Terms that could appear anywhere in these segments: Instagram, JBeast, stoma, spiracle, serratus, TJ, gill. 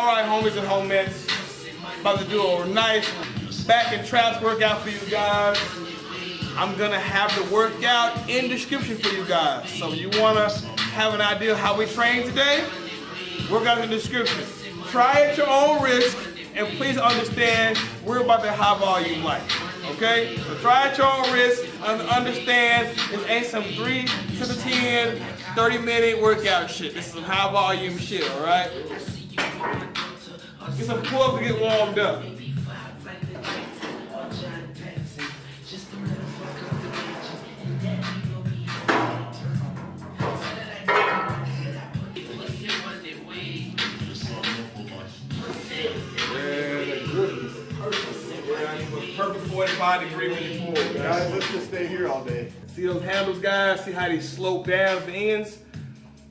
All right, homies and homettes, about to do a nice back and traps workout for you guys. I'm gonna have the workout in description for you guys. So you wanna have an idea how we train today? Workout in the description. Try at your own risk, and please understand we're about to high volume life. Okay? So try at your own risk and understand this ain't some 3 to 10, 30-minute workout shit. This is some high volume shit, alright? Get some pull-ups to get warmed up. Perfect 45-degree leaning forward, guys. Let's just stay here all day. See those handles, guys? See how they slope down at the ends?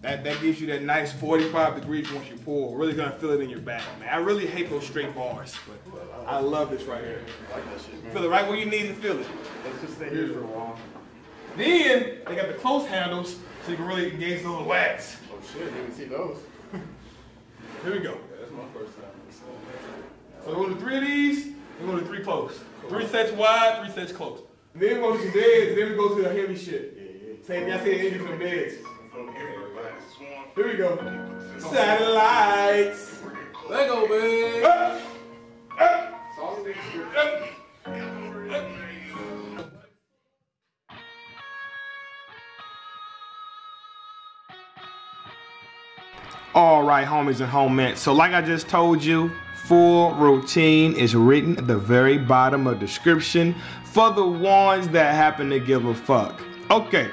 That gives you that nice 45 degrees once you pull. Really gonna feel it in your back, man. I really hate those straight bars, but I love this right here. I like that shit, man. Feel it right where you need to feel it. Let's just stay here for a while. Then they got the close handles, so you can really engage those lats. Oh shit, didn't see those. Here we go. Yeah, that's my first time. So we're gonna do 3 of these. We're going to 3 close. Cool. 3 sets wide, 3 sets close. And then we go to the deads, then we go to the heavy shit. Take me, I say anything from the deads. Here we go. Satellites. Let go, man. All right, homies and homemen. So like I just told you, full routine is written at the very bottom of description for the ones that happen to give a fuck. Okay,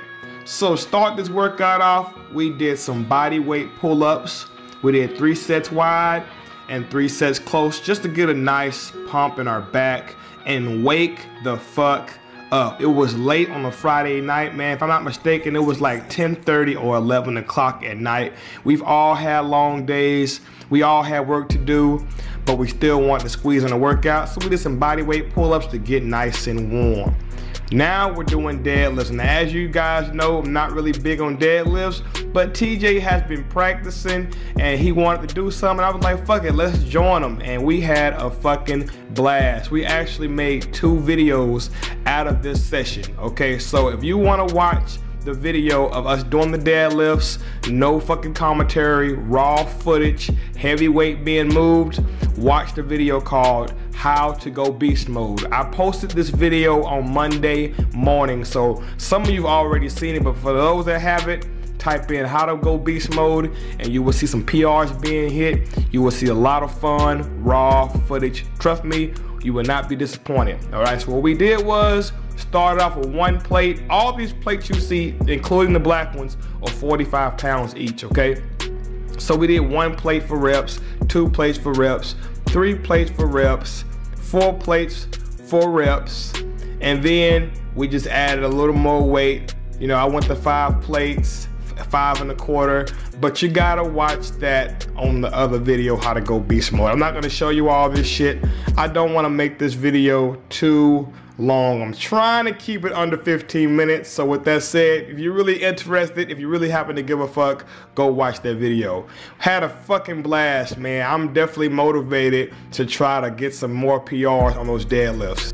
so start this workout off. We did some body weight pull-ups. We did 3 sets wide and 3 sets close just to get a nice pump in our back and wake the fuck up. It was late on a Friday night, man. If I'm not mistaken, it was like 10:30 or 11 o'clock at night. We've all had long days. We all had work to do, but we still want to squeeze in a workout. So we did some body weight pull-ups to get nice and warm. Now we're doing deadlifts. And as you guys know, I'm not really big on deadlifts, but TJ has been practicing and he wanted to do something. I was like, fuck it, let's join him. And we had a fucking blast. We actually made 2 videos out of this session. Okay, so if you want to watch the video of us doing the deadlifts, no fucking commentary, raw footage, heavy weight being moved, watch the video called How to Go Beast Mode. I posted this video on Monday morning, so some of you've already seen it, but for those that haven't, type in How to Go Beast Mode and you will see some PRs being hit. You will see a lot of fun, raw footage. Trust me, you will not be disappointed. All right, so what we did was started off with 1 plate. All these plates you see, including the black ones, are 45 pounds each, okay? So we did 1 plate for reps, 2 plates for reps, 3 plates for reps, 4 plates for reps, and then we just added a little more weight. You know, I went to 5 plates, 5 1/4, but you gotta watch that on the other video, How to Go Beast Mode. I'm not gonna show you all this shit. I don't wanna make this video too long. I'm trying to keep it under 15 minutes. So with that said, if you're really interested, if you really happen to give a fuck, go watch that video. Had a fucking blast, man. I'm definitely motivated to try to get some more PRs on those deadlifts.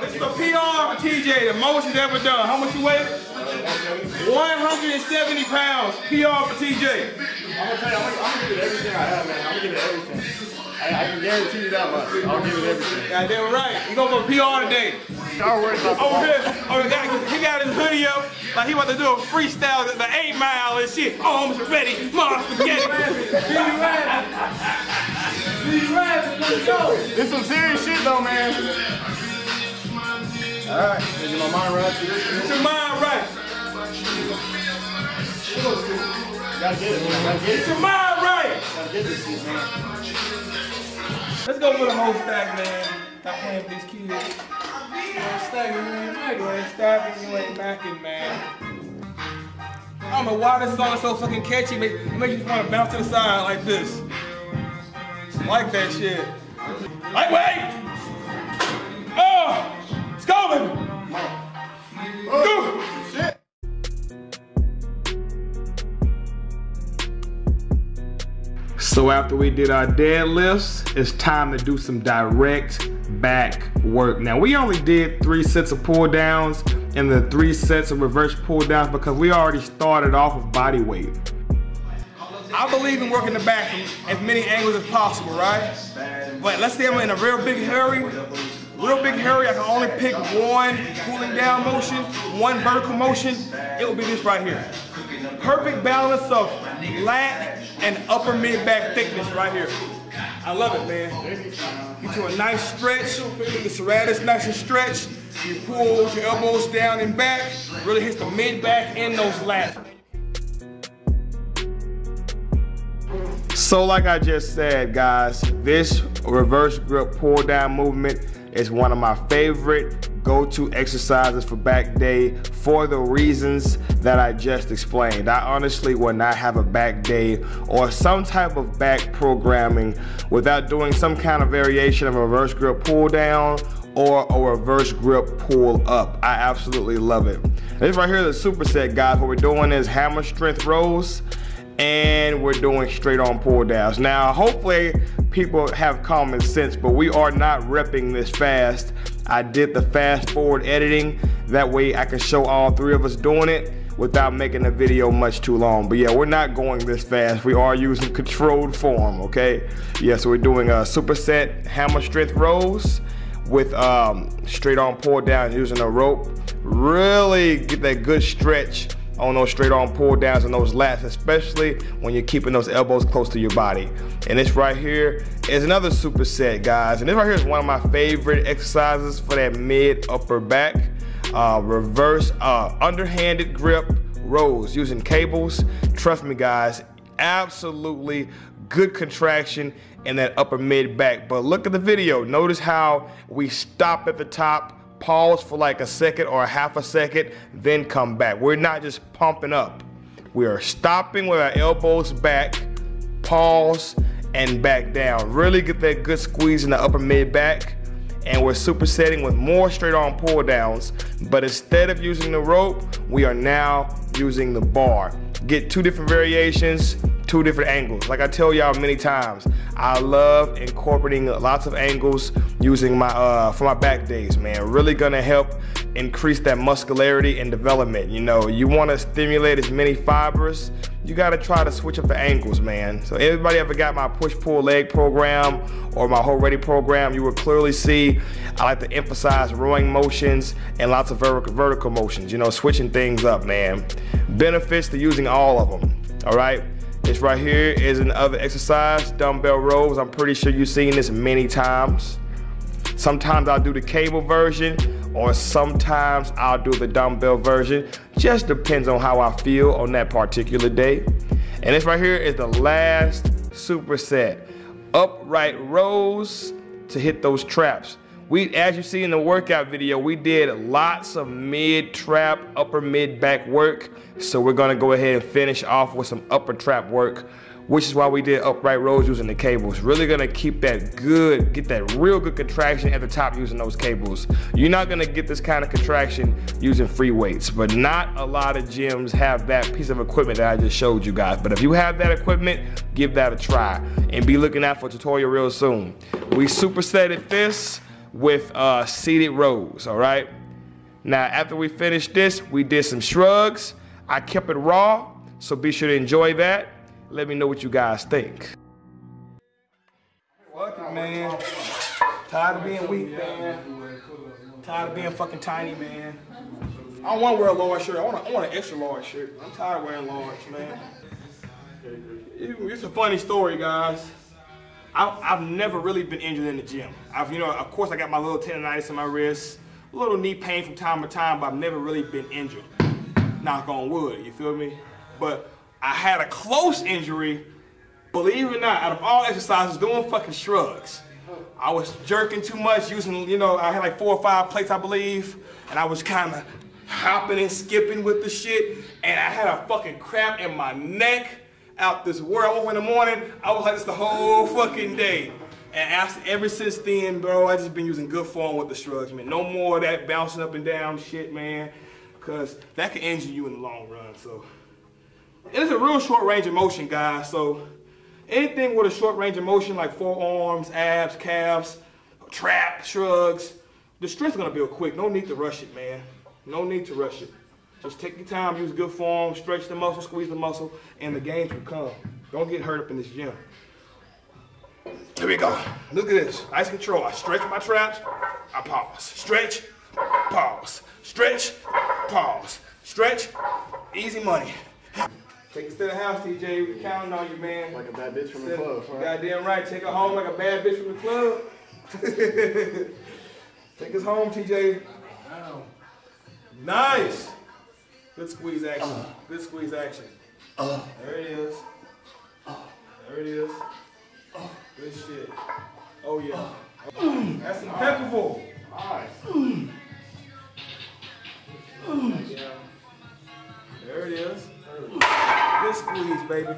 This is a PR for TJ, the most he's ever done. How much you weigh? 170 pounds. PR for TJ. I'm gonna tell you, I'm gonna give it everything I have, man. I'm gonna give it everything. I can guarantee you that much. I'll give it everything. Yeah, damn right. You going for PR today. Don't worry about that. He got his hoodie up like he about to do a freestyle at the 8 Mile and shit. Oh, I'm ready. Mom, spaghetti. Be rapping. Let's go. It's some serious shit, though, man. All right. Get my mind right. Get your mind right. Gotta get it, man. Gotta get it. Get your mind right. Gotta get this shit, man. Let's go for the whole stack, man. Stop playing with these kids. Stacking, man. You ain't stacking, you ain't backing, man. I don't know why this song is so fucking catchy. It makes you want to bounce to the side like this. Like that shit. Lightweight! Oh! It's going! Oh! So after we did our deadlifts, it's time to do some direct back work. Now we only did 3 sets of pull downs and then 3 sets of reverse pull downs because we already started off with body weight. I believe in working the back from as many angles as possible, right? But let's say I'm in a real big hurry, I can only pick one cooling down motion, one vertical motion, it will be this right here. Perfect balance of lat and upper mid back thickness right here. I love it, man. You do a nice stretch, the serratus nice and stretched, you pull your elbows down and back, really hits the mid back and those lats. So like I just said, guys, this reverse grip pull down movement is one of my favorite go-to exercises for back day for the reasons that I just explained. I honestly will not have a back day or some type of back programming without doing some kind of variation of a reverse grip pull down or a reverse grip pull up. I absolutely love it. This right here is a superset, guys. What we're doing is hammer strength rows, and we're doing straight on pull downs. Now, hopefully people have common sense, but we are not repping this fast. I did the fast forward editing. That way I can show all 3 of us doing it without making the video much too long. But yeah, we're not going this fast. We are using controlled form, okay? Yeah, so we're doing a superset hammer strength rows with straight on pull down using a rope. Really get that good stretch on those straight arm pull downs and those lats, especially when you're keeping those elbows close to your body. And this right here is another superset, guys. And this right here is one of my favorite exercises for that mid upper back. Reverse underhanded grip rows using cables. Trust me, guys, absolutely good contraction in that upper mid back. But look at the video. Notice how we stop at the top, pause for like a second or a half a second, then come back. We're not just pumping up. We are stopping with our elbows back, pause, and back down. Really get that good squeeze in the upper mid back, and we're supersetting with more straight arm pull downs, but instead of using the rope, we are now using the bar. Get 2 different variations, 2 different angles. Like I tell y'all many times, I love incorporating lots of angles using my for my back days, man. Really gonna help increase that muscularity and development. You know, you wanna stimulate as many fibers, you gotta try to switch up the angles, man. So everybody ever got my push-pull leg program or my Whole Ready program, you will clearly see I like to emphasize rowing motions and lots of vertical motions, you know, switching things up, man. Benefits to using all of them, all right? This right here is another exercise, dumbbell rows. I'm pretty sure you've seen this many times. Sometimes I'll do the cable version or sometimes I'll do the dumbbell version. Just depends on how I feel on that particular day. And this right here is the last superset. Upright rows to hit those traps. We, as you see in the workout video, we did lots of mid trap, upper mid back work. So we're gonna go ahead and finish off with some upper trap work, which is why we did upright rows using the cables. Really gonna keep that good, get that real good contraction at the top using those cables. You're not gonna get this kind of contraction using free weights, but not a lot of gyms have that piece of equipment that I just showed you guys. But if you have that equipment, give that a try and be looking out for a tutorial real soon. We supersetted this with seated rows, all right? Now, after we finished this, we did some shrugs. I kept it raw, so be sure to enjoy that. Let me know what you guys think. Welcome, man. Tired of being weak, man. Tired of being fucking tiny, man. I don't want to wear a large shirt. I want an extra large shirt. I'm tired of wearing large, man. It's a funny story, guys. I've never really been injured in the gym. I've, you know, of course I got my little tendonitis in my wrist, a little knee pain from time to time, but I've never really been injured. Knock on wood, you feel me? But I had a close injury, believe it or not, out of all exercises, doing fucking shrugs. I was jerking too much, using, you know, I had like 4 or 5 plates, I believe, and I was kind of hopping and skipping with the shit, and I had a fucking cramp in my neck. Out this world. I woke up in the morning, I was like this the whole fucking day. And ever since then, bro, I just been using good form with the shrugs, man. No more of that bouncing up and down shit, man, because that can injure you in the long run. So, and it's a real short range of motion, guys, so anything with a short range of motion like forearms, abs, calves, trap, shrugs, the strength's gonna build quick. No need to rush it, man. No need to rush it. Just take your time, use good form, stretch the muscle, squeeze the muscle, and the gains will come. Don't get hurt up in this gym. Here we go. Look at this. Nice control. I stretch my traps. I pause. Stretch. Pause. Stretch. Pause. Stretch. Easy money. Take it to the house, TJ. We're counting on you, man. Like a bad bitch from the club, right? Goddamn right. Take her home like a bad bitch from the club. Take us home, TJ. Nice. Good squeeze action. Good squeeze action. There it is. There it is. Good shit. Oh, yeah. That's impeccable. Nice. Yeah. There it is. Good squeeze, baby.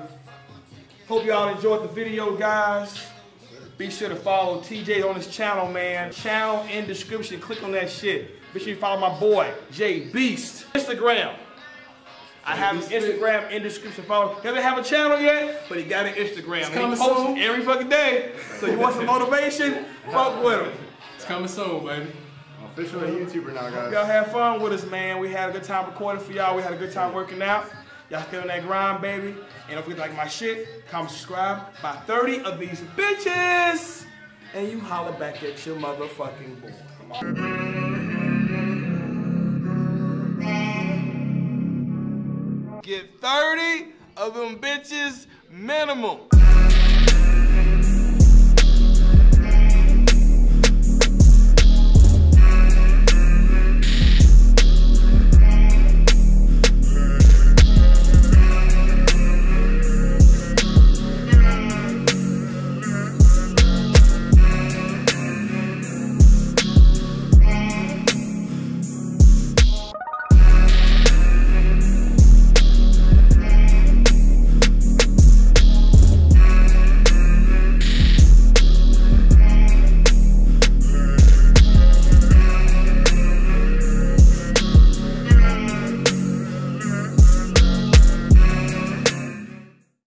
Hope y'all enjoyed the video, guys. Be sure to follow TJ on his channel, man. Channel in description. Click on that shit. Be sure you follow my boy, JBeast. Instagram. I have his Instagram in description. Follow. Doesn't have a channel yet, but he got an Instagram. He posts every fucking day. So you want some motivation? Fuck with him. It's coming soon, baby. I'm official YouTuber now, guys. Y'all have fun with us, man. We had a good time recording for y'all. We had a good time working out. Y'all feeling that grind, baby? And if you like my shit, comment, subscribe. Buy 30 of these bitches, and you holler back at your motherfucking boy. Come on. Get 30 of them bitches minimum.